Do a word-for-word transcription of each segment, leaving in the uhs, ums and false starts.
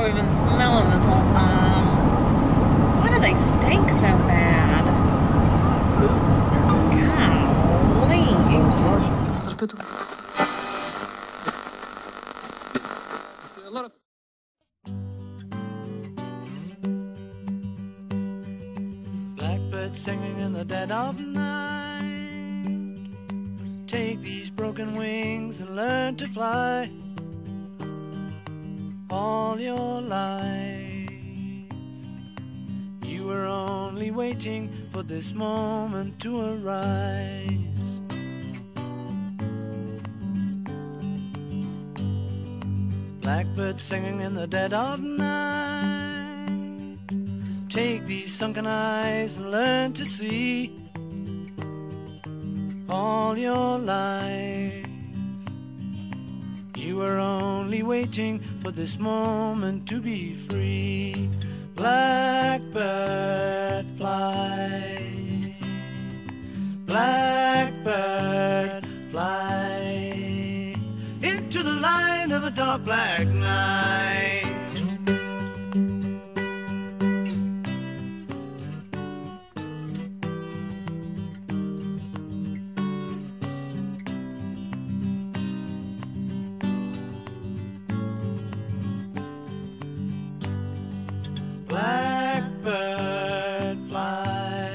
y'all have been smelling this whole time. Why do they stink so bad? Golly. Blackbird singing in the dead of night. Take these broken wings and learn to fly. All your life you were only waiting for this moment to arise. Blackbird singing in the dead of night. Take these sunken eyes and learn to see. All your life you were only waiting for this moment to be free. Blackbird fly, blackbird fly, into the light of a dark black night. Blackbird fly,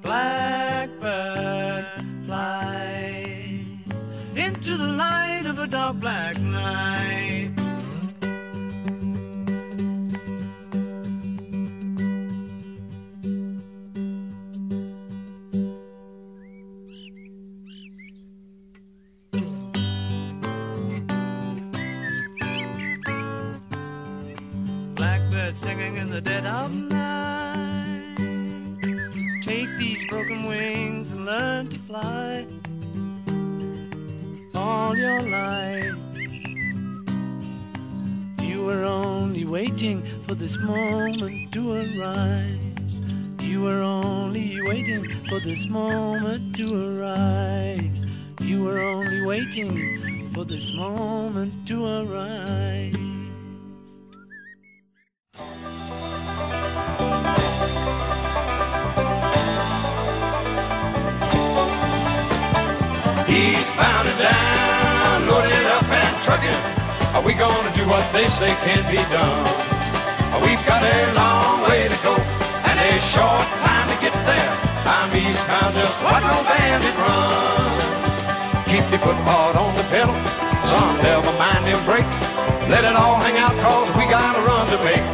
blackbird fly, into the light of a dark black night. Singing in the dead of night. Take these broken wings and learn to fly. All your life you were only waiting for this moment to arise. You were only waiting for this moment to arise. You were only waiting for this moment to arise. He's bound and down, loaded up and trucking. Are we gonna do what they say can't be done? We've got a long way to go and a short time to get there. I'm eastbound, just watch old bandit run. Keep your foot hard on the pedal, son, never mind them brakes. Let it all hang out, cause we got a run to make.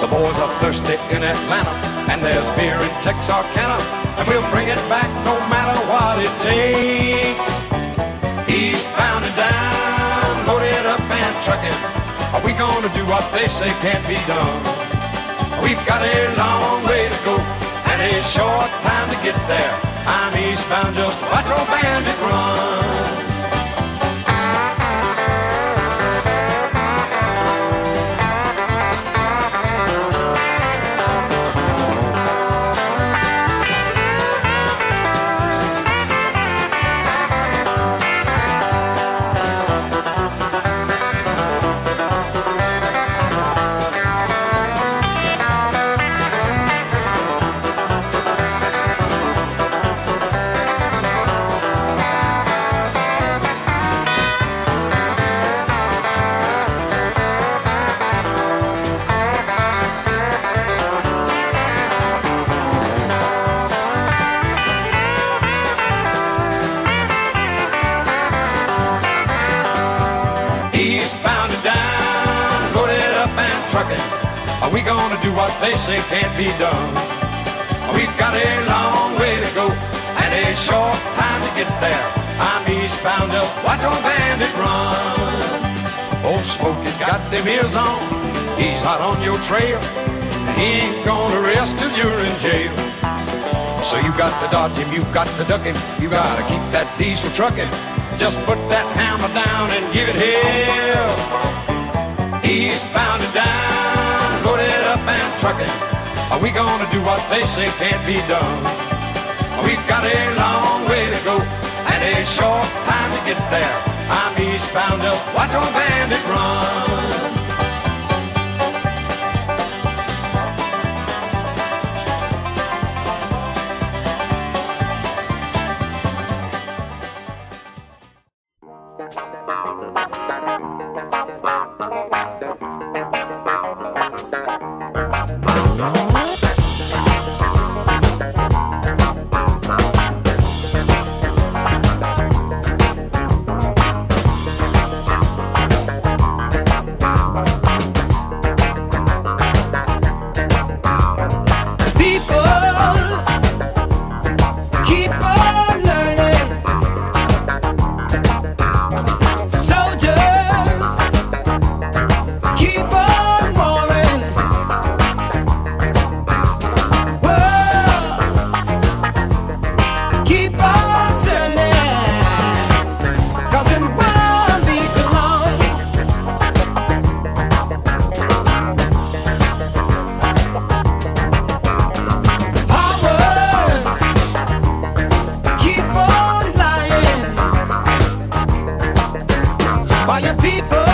The boys are thirsty in Atlanta, and there's beer in Texarkana, and we'll bring it back no matter what it takes. Eastbound and down, loaded up and trucking. Are we gonna do what they say can't be done? We've got a long way to go and a short time to get there. I'm eastbound, just watch old bandit run. Are we gonna do what they say can't be done? We've got a long way to go and a short time to get there. I'm eastbound, just watch old bandit run. Old Smokey's got them ears on, he's hot on your trail, and he ain't gonna rest till you're in jail. So you got to dodge him, you've got to duck him, you gotta keep that diesel trucking. Just put that hammer down and give it hell. Eastbound and down, loaded up and trucking. Are we gonna do what they say can't be done? We've got a long way to go and a short time to get there. I'm eastbound up, watch old bandit run. All your people.